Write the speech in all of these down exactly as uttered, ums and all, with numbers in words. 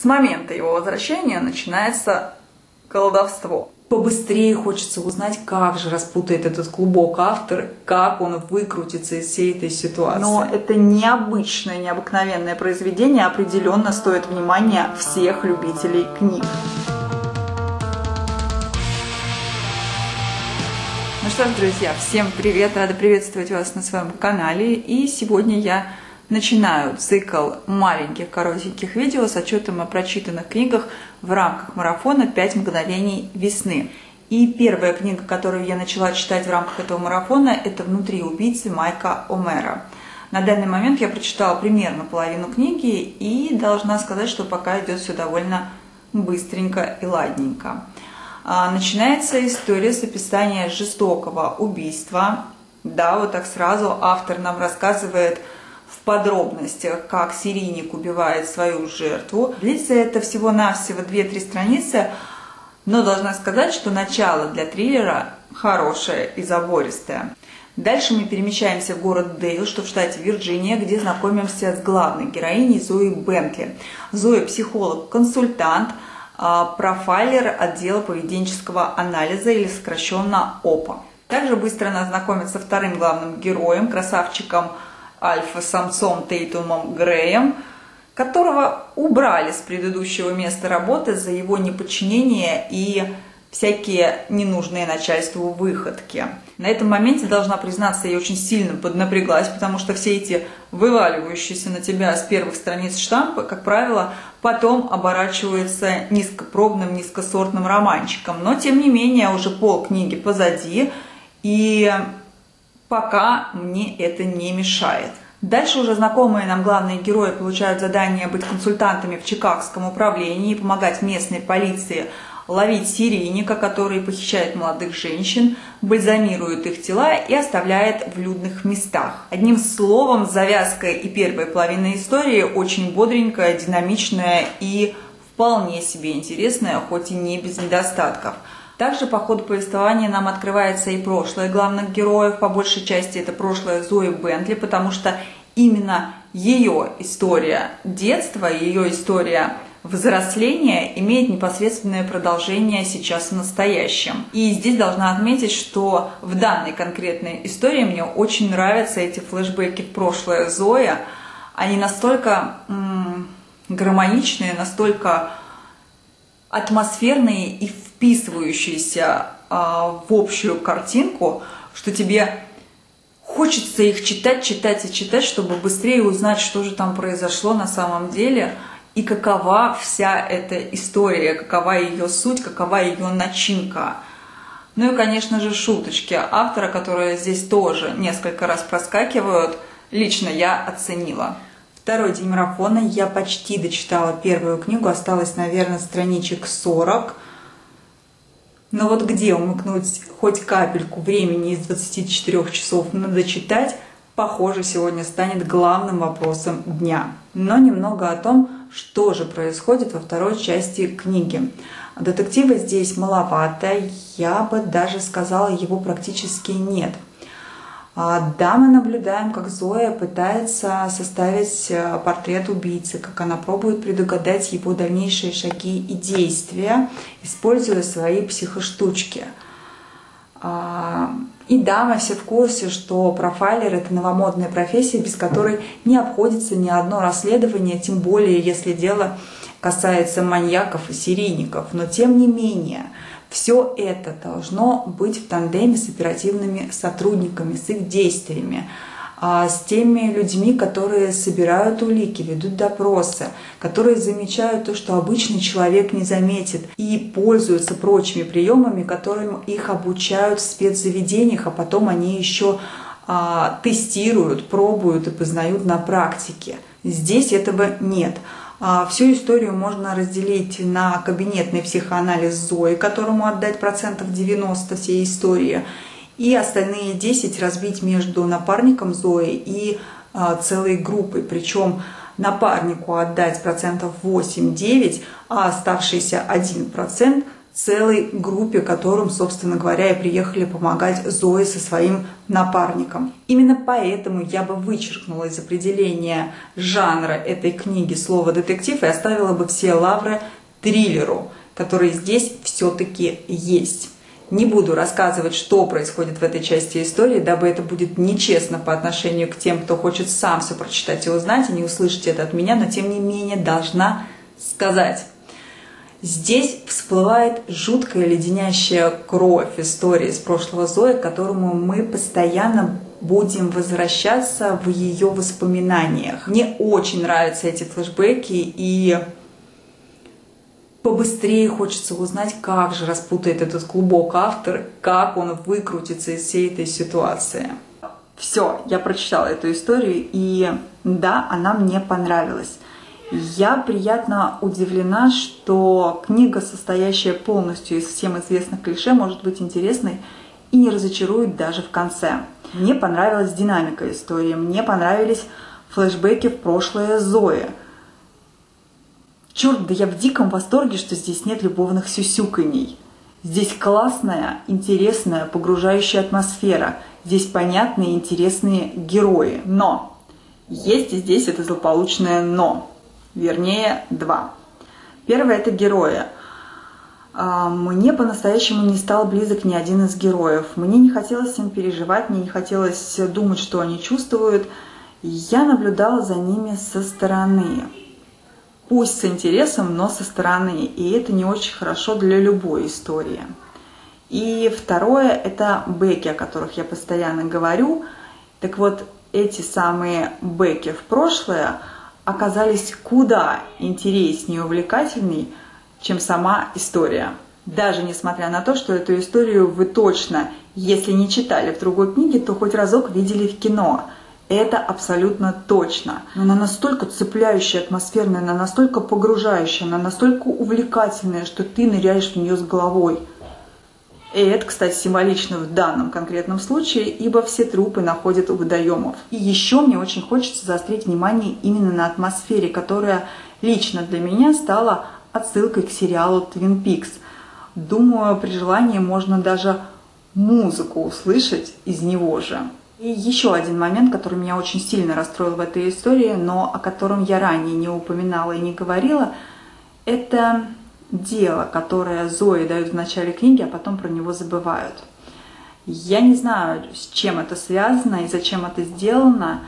С момента его возвращения начинается колдовство. Побыстрее хочется узнать, как же распутает этот клубок автор, как он выкрутится из всей этой ситуации. Но это необычное, необыкновенное произведение определенно стоит внимания всех любителей книг. Ну что ж, друзья, всем привет! Рада приветствовать вас на своем канале. И сегодня я начинаю цикл маленьких коротеньких видео с отчетом о прочитанных книгах в рамках марафона «пять мгновений весны». И первая книга, которую я начала читать в рамках этого марафона, это «Внутри убийцы» Майка Омера. На данный момент я прочитала примерно половину книги и должна сказать, что пока идет все довольно быстренько и ладненько. Начинается история с описания жестокого убийства. Да, вот так сразу автор нам рассказывает в подробностях, как серийник убивает свою жертву. Длится это всего-навсего две-три страницы, но должна сказать, что начало для триллера хорошее и забористое. Дальше мы перемещаемся в город Дейл, что в штате Вирджиния, где знакомимся с главной героиней Зоей Бентли. Зоя – психолог-консультант, профайлер отдела поведенческого анализа, или сокращенно ОПА. Также быстро она знакомится со вторым главным героем, красавчиком альфа-самцом Тейтумом Греем, которого убрали с предыдущего места работы за его неподчинение и всякие ненужные начальству выходки. На этом моменте, должна признаться, я очень сильно поднапряглась, потому что все эти вываливающиеся на тебя с первых страниц штампы, как правило, потом оборачиваются низкопробным, низкосортным романчиком. Но, тем не менее, уже полкниги позади, и пока мне это не мешает. Дальше уже знакомые нам главные герои получают задание быть консультантами в Чикагском управлении, помогать местной полиции ловить серийника, который похищает молодых женщин, бальзамирует их тела и оставляет в людных местах. Одним словом, завязка и первая половина истории очень бодренькая, динамичная и вполне себе интересная, хоть и не без недостатков. Также по ходу повествования нам открывается и прошлое главных героев. По большей части это прошлое Зои Бентли, потому что именно ее история детства, ее история взросления имеет непосредственное продолжение сейчас в настоящем. И здесь должна отметить, что в данной конкретной истории мне очень нравятся эти флешбеки в прошлое Зои. Они настолько м-м, гармоничные, настолько атмосферные и вписывающиеся э, в общую картинку, что тебе хочется их читать, читать и читать, чтобы быстрее узнать, что же там произошло на самом деле и какова вся эта история, какова ее суть, какова ее начинка. Ну и, конечно же, шуточки автора, которые здесь тоже несколько раз проскакивают, лично я оценила. Второй день марафона, я почти дочитала первую книгу, осталось, наверное, страничек сорок. Но вот где умыкнуть хоть капельку времени из двадцати четырёх часов на дочитать, похоже, сегодня станет главным вопросом дня. Но немного о том, что же происходит во второй части книги. Детектива здесь маловато, я бы даже сказала, его практически нет. Да, мы наблюдаем, как Зоя пытается составить портрет убийцы, как она пробует предугадать его дальнейшие шаги и действия, используя свои психоштучки. И да, мы все в курсе, что профайлер – это новомодная профессия, без которой не обходится ни одно расследование, тем более, если дело касается маньяков и серийников. Но тем не менее, все это должно быть в тандеме с оперативными сотрудниками, с их действиями, с теми людьми, которые собирают улики, ведут допросы, которые замечают то, что обычный человек не заметит, и пользуются прочими приемами, которым их обучают в спецзаведениях, а потом они еще а, тестируют, пробуют и познают на практике. Здесь этого нет. Всю историю можно разделить на кабинетный психоанализ Зои, которому отдать процентов девяносто всей истории, и остальные десять разбить между напарником Зои и а, целой группой. Причем напарнику отдать процентов восемь-девять, а оставшийся один процент целой группе, которым, собственно говоря, и приехали помогать Зои со своим напарником. Именно поэтому я бы вычеркнула из определения жанра этой книги слово «детектив» и оставила бы все лавры триллеру, которые здесь все-таки есть. Не буду рассказывать, что происходит в этой части истории, дабы это будет нечестно по отношению к тем, кто хочет сам все прочитать и узнать, и не услышите это от меня, но тем не менее должна сказать. Здесь всплывает жуткая леденящая кровь истории из прошлого Зои, к которому мы постоянно будем возвращаться в ее воспоминаниях. Мне очень нравятся эти флешбеки, и побыстрее хочется узнать, как же распутает этот клубок автор, как он выкрутится из всей этой ситуации. Все, я прочитала эту историю, и да, она мне понравилась. Я приятно удивлена, что книга, состоящая полностью из всем известных клише, может быть интересной и не разочарует даже в конце. Мне понравилась динамика истории, мне понравились флешбеки в прошлое Зои. Черт, да я в диком восторге, что здесь нет любовных сюсюканий. Здесь классная, интересная, погружающая атмосфера. Здесь понятные, интересные герои. Но! Есть и здесь это злополучное «но». Вернее, два. Первое – это герои. Мне по-настоящему не стал близок ни один из героев. Мне не хотелось им переживать, мне не хотелось думать, что они чувствуют. Я наблюдала за ними со стороны. Пусть с интересом, но со стороны. И это не очень хорошо для любой истории. И второе – это бэки, о которых я постоянно говорю. Так вот, эти самые бэки в прошлое оказались куда интереснее и увлекательней, чем сама история. Даже несмотря на то, что эту историю вы точно, если не читали в другой книге, то хоть разок видели в кино. Это абсолютно точно. Но она настолько цепляющая, атмосферная, она настолько погружающая, она настолько увлекательная, что ты ныряешь в нее с головой. И это, кстати, символично в данном конкретном случае, ибо все трупы находят у водоемов. И еще мне очень хочется заострить внимание именно на атмосфере, которая лично для меня стала отсылкой к сериалу Twin Peaks. Думаю, при желании можно даже музыку услышать из него же. И еще один момент, который меня очень сильно расстроил в этой истории, но о котором я ранее не упоминала и не говорила, это дело, которое Зои дают в начале книги, а потом про него забывают. Я не знаю, с чем это связано и зачем это сделано.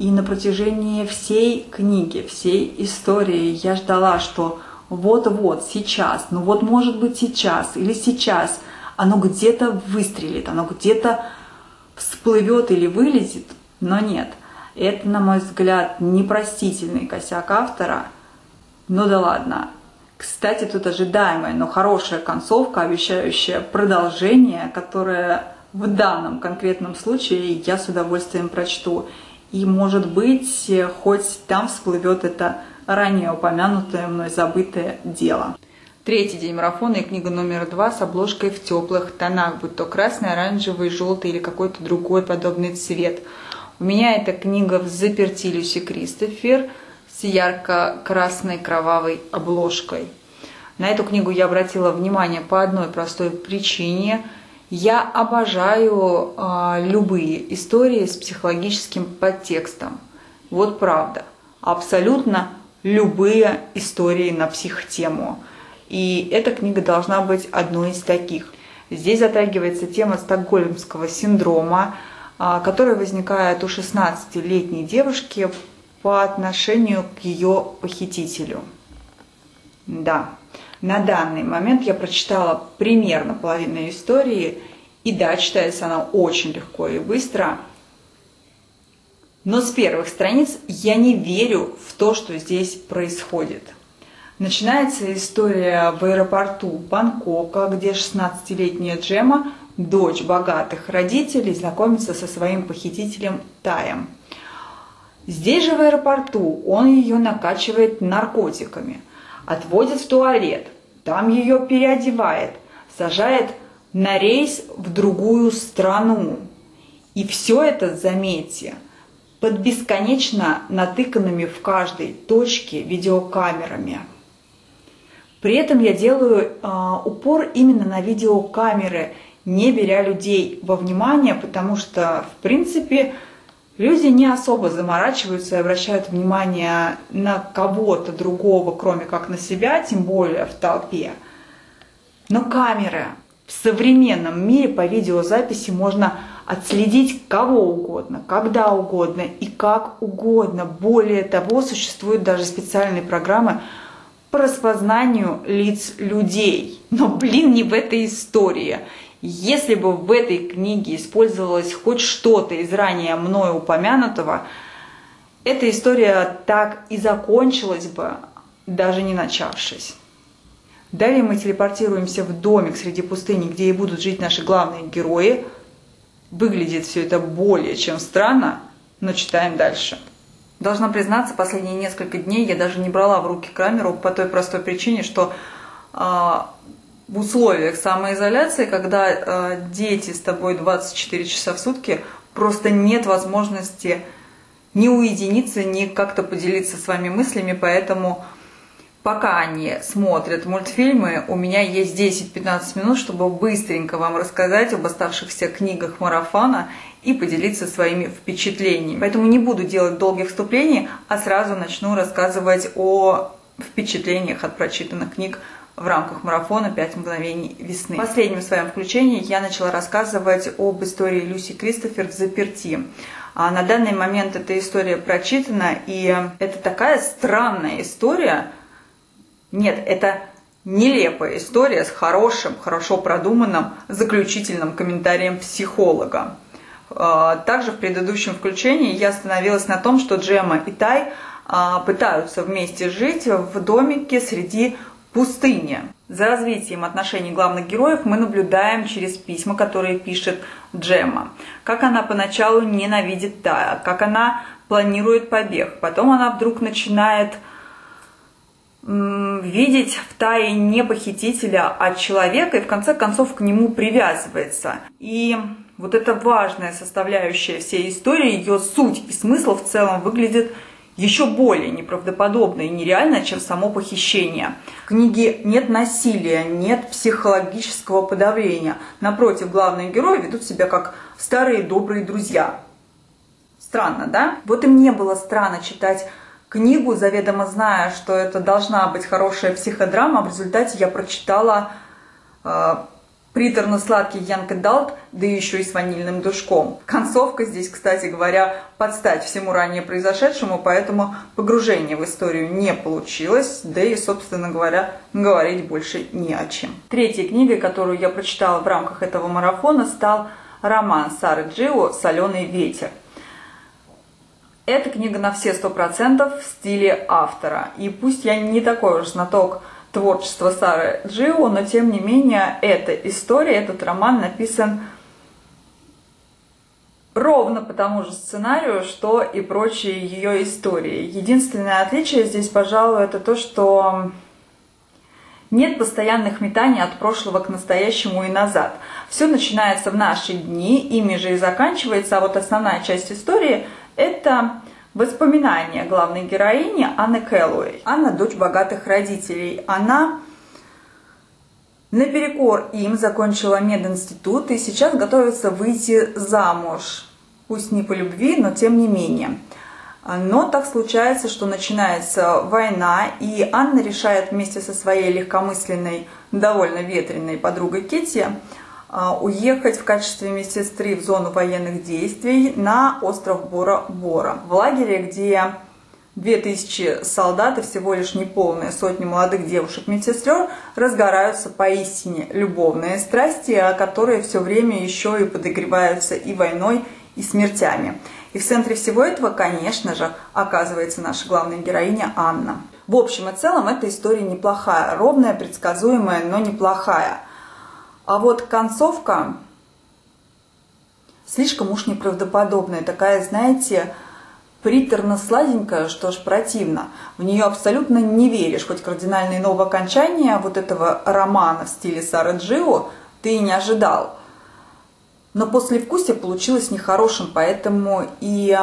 И на протяжении всей книги, всей истории я ждала, что вот-вот, сейчас, ну вот может быть сейчас или сейчас оно где-то выстрелит, оно где-то всплывет или вылезет, но нет. Это, на мой взгляд, непростительный косяк автора. Ну да ладно. Кстати, тут ожидаемая, но хорошая концовка, обещающая продолжение, которое в данном конкретном случае я с удовольствием прочту. И, может быть, хоть там всплывет это ранее упомянутое мной забытое дело. Третий день марафона и книга номер два с обложкой в теплых тонах, будь то красный, оранжевый, желтый или какой-то другой подобный цвет. У меня эта книга «Взаперти» Люси Кристофер, с ярко-красной кровавой обложкой. На эту книгу я обратила внимание по одной простой причине. Я обожаю э, любые истории с психологическим подтекстом. Вот правда. Абсолютно любые истории на психотему. И эта книга должна быть одной из таких. Здесь затрагивается тема стокгольмского синдрома, э, который возникает у шестнадцатилетней девушки по отношению к ее похитителю. Да, на данный момент я прочитала примерно половину истории, и да, читается она очень легко и быстро, но с первых страниц я не верю в то, что здесь происходит. Начинается история в аэропорту Бангкока, где шестнадцатилетняя Джемма, дочь богатых родителей, знакомится со своим похитителем Таем. Здесь же в аэропорту он ее накачивает наркотиками, отводит в туалет, там ее переодевает, сажает на рейс в другую страну. И все это, заметьте, под бесконечно натыканными в каждой точке видеокамерами. При этом я делаю а, упор именно на видеокамеры, не беря людей во внимание, потому что, в принципе, люди не особо заморачиваются и обращают внимание на кого-то другого, кроме как на себя, тем более в толпе. Но камеры в современном мире по видеозаписи можно отследить кого угодно, когда угодно и как угодно. Более того, существуют даже специальные программы по распознанию лиц людей. Но, блин, не в этой истории. Если бы в этой книге использовалось хоть что-то из ранее мною упомянутого, эта история так и закончилась бы, даже не начавшись. Далее мы телепортируемся в домик среди пустыни, где и будут жить наши главные герои. Выглядит все это более чем странно, но читаем дальше. Должна признаться, последние несколько дней я даже не брала в руки камеру по той простой причине, что... В условиях самоизоляции, когда э, дети с тобой двадцать четыре часа в сутки, просто нет возможности ни уединиться, ни как-то поделиться с вами мыслями, поэтому пока они смотрят мультфильмы, у меня есть десять-пятнадцать минут, чтобы быстренько вам рассказать об оставшихся книгах марафона и поделиться своими впечатлениями. Поэтому не буду делать долгих вступлений, а сразу начну рассказывать о впечатлениях от прочитанных книг в рамках марафона «пять мгновений весны». В последнем своем включении я начала рассказывать об истории Люси Кристофер «Взаперти». А на данный момент эта история прочитана, и это такая странная история. Нет, это нелепая история с хорошим, хорошо продуманным заключительным комментарием психолога. Также в предыдущем включении я остановилась на том, что Джемма и Тай пытаются вместе жить в домике среди пустыни. За развитием отношений главных героев мы наблюдаем через письма, которые пишет Джемма. Как она поначалу ненавидит Тая, как она планирует побег. Потом она вдруг начинает м, видеть в Тае не похитителя, а человека, и в конце концов к нему привязывается. И вот эта важная составляющая всей истории, ее суть и смысл в целом выглядит еще более неправдоподобно и нереально, чем само похищение. В книге нет насилия, нет психологического подавления. Напротив, главные герои ведут себя как старые добрые друзья. Странно, да? Вот и мне было странно читать книгу, заведомо зная, что это должна быть хорошая психодрама. В результате я прочитала э, приторно-сладкий янг эдалт, да еще и с ванильным душком. Концовка здесь, кстати говоря, под стать всему ранее произошедшему, поэтому погружение в историю не получилось, да и, собственно говоря, говорить больше не о чем. Третьей книгой, которую я прочитала в рамках этого марафона, стал роман Сары Джио «Соленый ветер». Эта книга на все сто процентов в стиле автора, и пусть я не такой уж знаток творчество Сары Джио, но тем не менее эта история, этот роман написан ровно по тому же сценарию, что и прочие ее истории. Единственное отличие здесь, пожалуй, это то, что нет постоянных метаний от прошлого к настоящему и назад. Все начинается в наши дни, ими же и заканчивается, а вот основная часть истории — это... Воспоминания главной героини Анны Кэллоуэй. Анна – дочь богатых родителей. Она наперекор им закончила мединститут и сейчас готовится выйти замуж. Пусть не по любви, но тем не менее. Но так случается, что начинается война, и Анна решает вместе со своей легкомысленной, довольно ветреной подругой Китти уехать в качестве медсестры в зону военных действий на остров Бора-Бора. В лагере, где две тысячи солдат и всего лишь неполные сотни молодых девушек-медсестер, разгораются поистине любовные страсти, которые все время еще и подогреваются и войной, и смертями. И в центре всего этого, конечно же, оказывается наша главная героиня Анна. В общем и целом, эта история неплохая, ровная, предсказуемая, но неплохая. А вот концовка слишком уж неправдоподобная, такая, знаете, приторно-сладенькая, что ж противно. В нее абсолютно не веришь, хоть кардинально иного окончания вот этого романа в стиле Сары Джио ты и не ожидал. Но послевкусие получилось нехорошим, поэтому и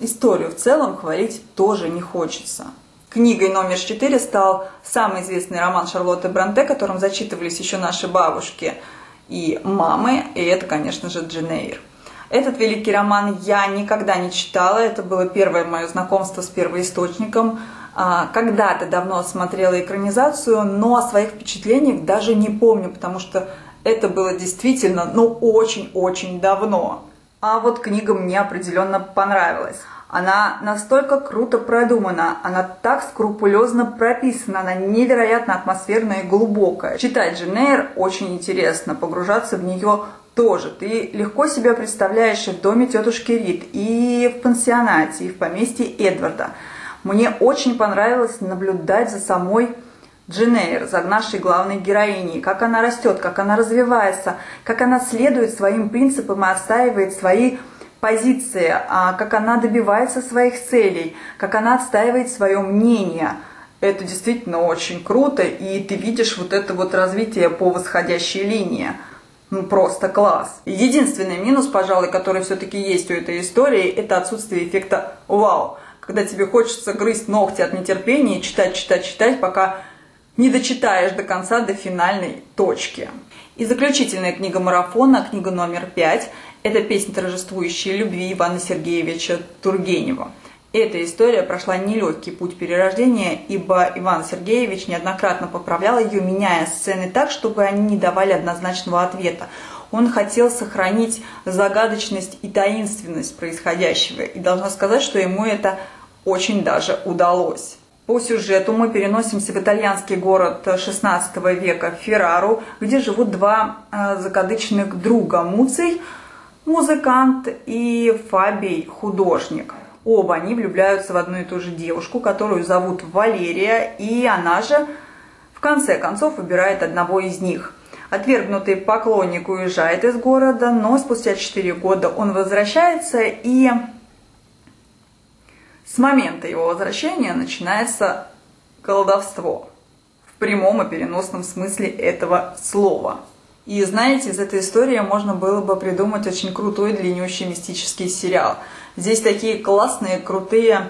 историю в целом хвалить тоже не хочется. Книгой номер четыре стал самый известный роман Шарлотты Бронте, которым зачитывались еще наши бабушки и мамы, и это, конечно же, Джейн Эйр. Этот великий роман я никогда не читала, это было первое мое знакомство с первоисточником. Когда-то давно смотрела экранизацию, но о своих впечатлениях даже не помню, потому что это было действительно, ну, очень-очень давно. А вот книга мне определенно понравилась. Она настолько круто продумана, она так скрупулезно прописана, она невероятно атмосферная и глубокая. Читать Джейн Эйр очень интересно, погружаться в нее тоже. Ты легко себя представляешь и в доме тетушки Рит, и в пансионате, и в поместье Эдварда. Мне очень понравилось наблюдать за самой Джейн Эйр, за нашей главной героиней, как она растет, как она развивается, как она следует своим принципам и отстаивает свои позиции, как она добивается своих целей, как она отстаивает свое мнение. Это действительно очень круто, и ты видишь вот это вот развитие по восходящей линии. Ну, просто класс. Единственный минус, пожалуй, который все-таки есть у этой истории, это отсутствие эффекта «вау». Когда тебе хочется грызть ногти от нетерпения, читать, читать, читать, пока не дочитаешь до конца, до финальной точки. И заключительная книга марафона, книга номер пять, это «Песнь торжествующей любви» Ивана Сергеевича Тургенева. Эта история прошла нелегкий путь перерождения, ибо Иван Сергеевич неоднократно поправлял ее, меняя сцены так, чтобы они не давали однозначного ответа. Он хотел сохранить загадочность и таинственность происходящего. И должна сказать, что ему это очень даже удалось. По сюжету мы переносимся в итальянский город шестнадцатого века Феррару, где живут два закадычных друга: Муций, музыкант, и Фабий, художник. Оба они влюбляются в одну и ту же девушку, которую зовут Валерия, и она же в конце концов выбирает одного из них. Отвергнутый поклонник уезжает из города, но спустя четыре года он возвращается, и с момента его возвращения начинается колдовство в прямом и переносном смысле этого слова. И знаете, из этой истории можно было бы придумать очень крутой, длиннющий мистический сериал. Здесь такие классные, крутые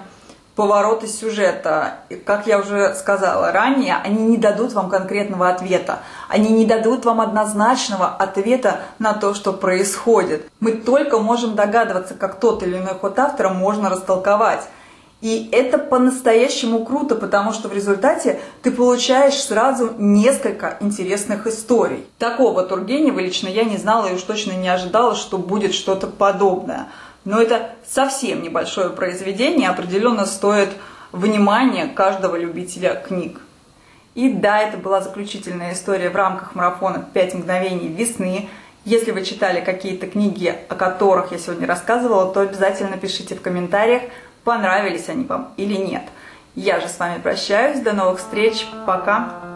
повороты сюжета, как я уже сказала ранее, они не дадут вам конкретного ответа. Они не дадут вам однозначного ответа на то, что происходит. Мы только можем догадываться, как тот или иной ход автора можно растолковать. И это по-настоящему круто, потому что в результате ты получаешь сразу несколько интересных историй. Такого Тургенева лично я не знала и уж точно не ожидала, что будет что-то подобное. Но это совсем небольшое произведение, определенно стоит внимания каждого любителя книг. И да, это была заключительная история в рамках марафона «пять мгновений весны». Если вы читали какие-то книги, о которых я сегодня рассказывала, то обязательно пишите в комментариях, понравились они вам или нет. Я же с вами прощаюсь, до новых встреч, пока!